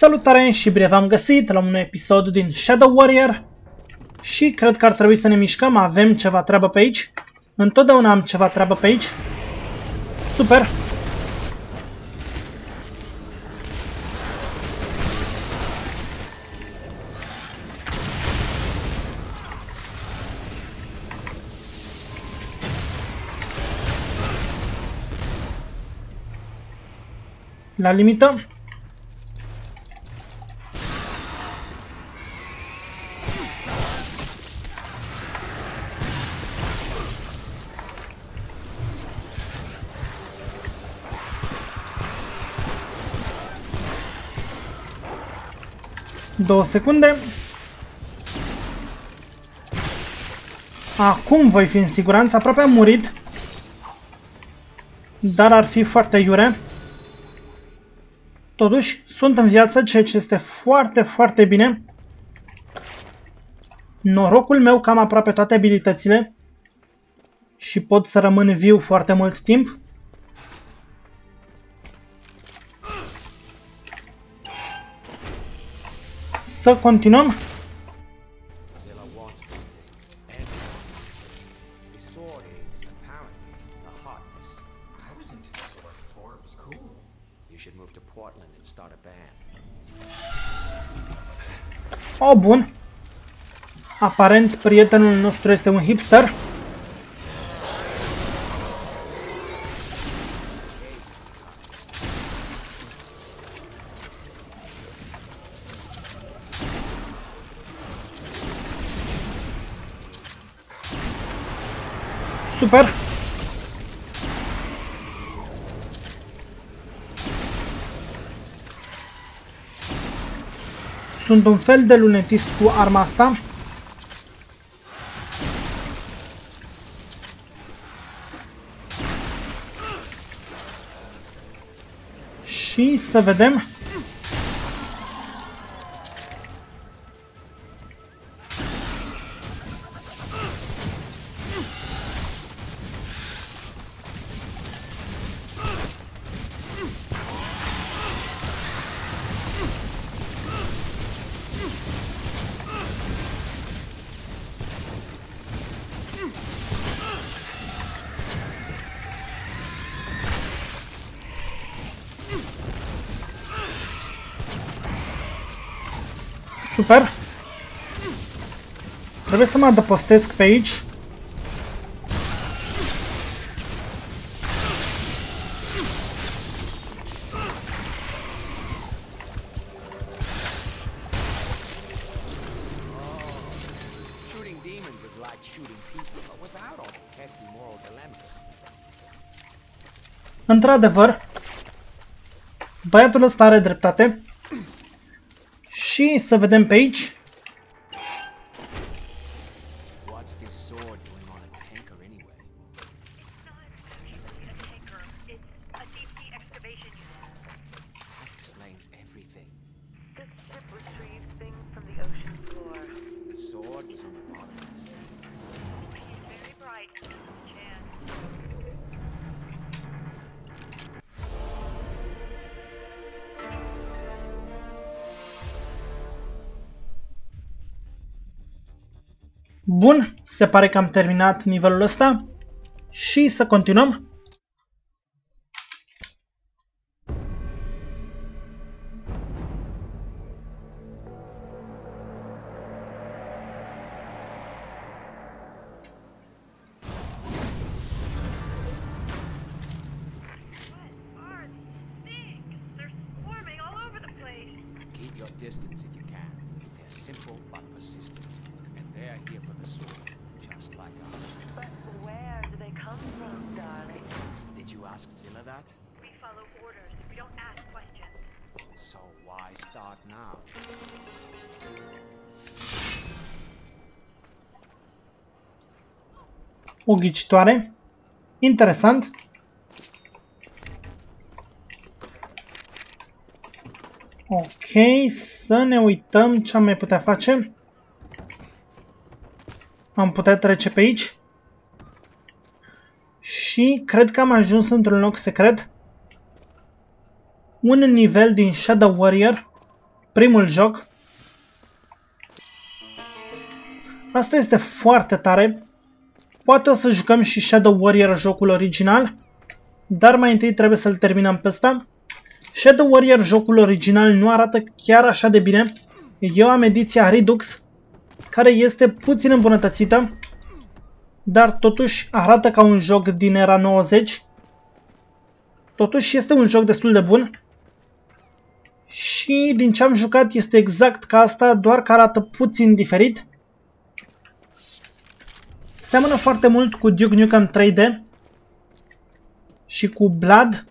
Salutare și bine v-am găsit la un episod din Shadow Warrior și cred că ar trebui să ne mișcăm, avem ceva treabă pe aici. Întotdeauna am ceva treabă pe aici. Super! La limită. Două secunde. Acum voi fi în siguranță. Aproape am murit. Dar ar fi foarte iure. Totuși, sunt în viață, ceea ce este foarte, foarte bine. Norocul meu că am aproape toate abilitățile și pot să rămân viu foarte mult timp. Să continuăm. Oh, bun. Aparent, prietenul nostru este un hipster. Super. Sunt un fel de lunetist cu arma asta. Și să vedem. Super. Trebuie să mă adăpostesc pe aici. Într-adevăr, băiatul ăsta are dreptate. Și să vedem pe aici. Bun, se pare că am terminat nivelul ăsta și să continuăm. O ghicitoare. Interesant. Ok, să ne uităm ce am mai putea face. Am putea trece pe aici. Și cred că am ajuns într-un loc secret. Un nivel din Shadow Warrior primul joc. Asta este foarte tare. Poate o să jucăm și Shadow Warrior, jocul original, dar mai întâi trebuie să-l terminăm pe ăsta. Shadow Warrior, jocul original, nu arată chiar așa de bine. Eu am ediția Redux, care este puțin îmbunătățită, dar totuși arată ca un joc din era 90. Totuși este un joc destul de bun. Și din ce am jucat este exact ca asta, doar că arată puțin diferit. Seamănă foarte mult cu Duke Nukem 3D și cu Blood.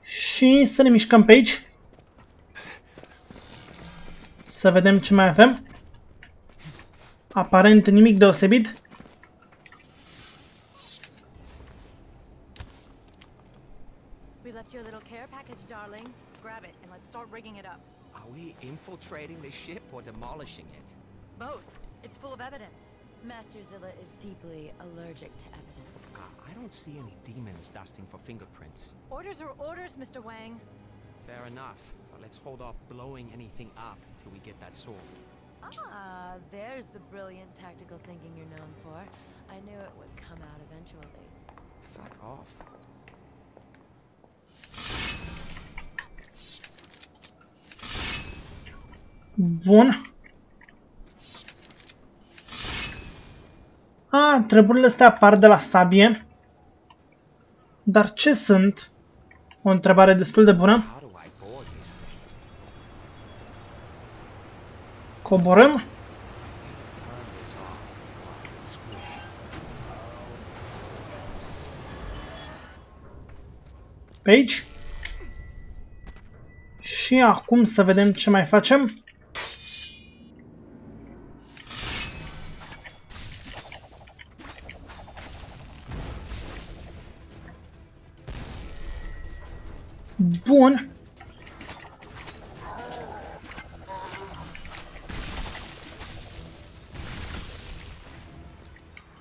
Și să ne mișcăm pe aici. Să vedem ce mai avem. Aparent nimic deosebit. Both. It's full of evidence. Master Zilla is deeply allergic to evidence. I don't see any demons dusting for fingerprints. Orders are orders, Mr. Wang. Fair enough, but let's hold off blowing anything up till we get that sword. Ah, there's the brilliant tactical thinking you're known for. I knew it would come out eventually. Fuck off. Bun. Ah, treburile astea apar de la sabie. Dar ce sunt? O întrebare destul de bună. Coborâm? Pe aici. Și acum să vedem ce mai facem. Bun.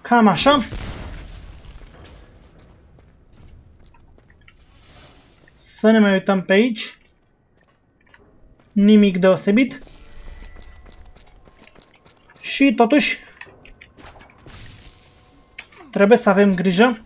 Cam așa. Să ne mai uităm pe aici. Nimic deosebit. Și totuși trebuie să avem grijă.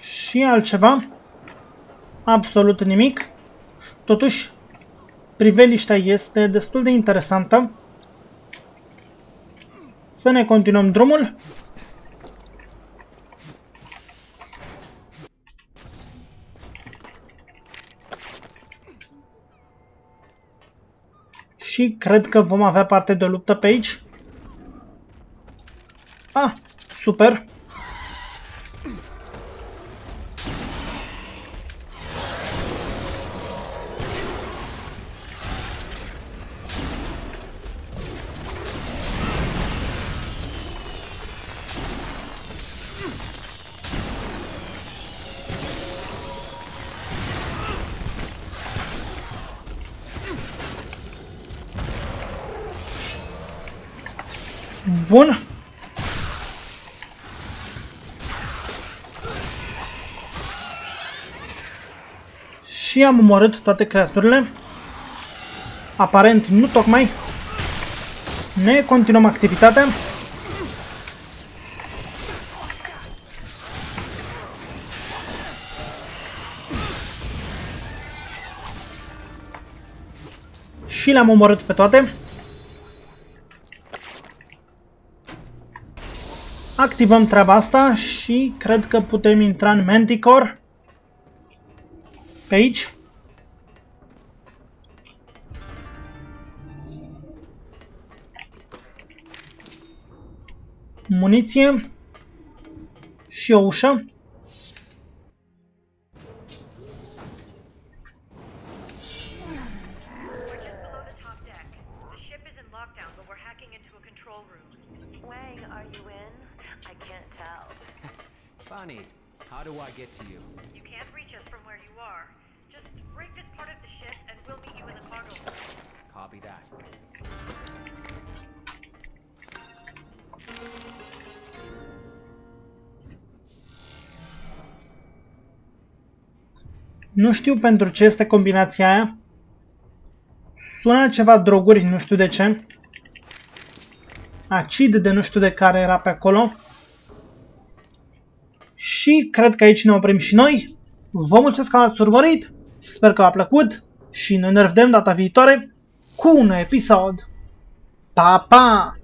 Și altceva, absolut nimic. Totuși, priveliștea este destul de interesantă. Să ne continuăm drumul. Și cred că vom avea parte de o luptă pe aici. Ah, super! Bun. Și am omorât toate creaturile. Aparent nu tocmai. Ne continuăm activitatea. Și le-am omorât pe toate. Activăm treaba asta și cred că putem intra în Manticore. Pe aici. Muniție. și o ușă. How do I get to you? You can't reach us from where you are. Just break this part of the ship and we'll meet you in the cargo room. Copy that. Nu știu pentru ce este combinația aia. Sună ceva droguri, nu știu de ce. Acid de nu știu de care era pe acolo. Și cred că aici ne oprim și noi. Vă mulțumesc că ați urmărit, sper că v-a plăcut și ne vedem data viitoare cu un episod. Pa, pa!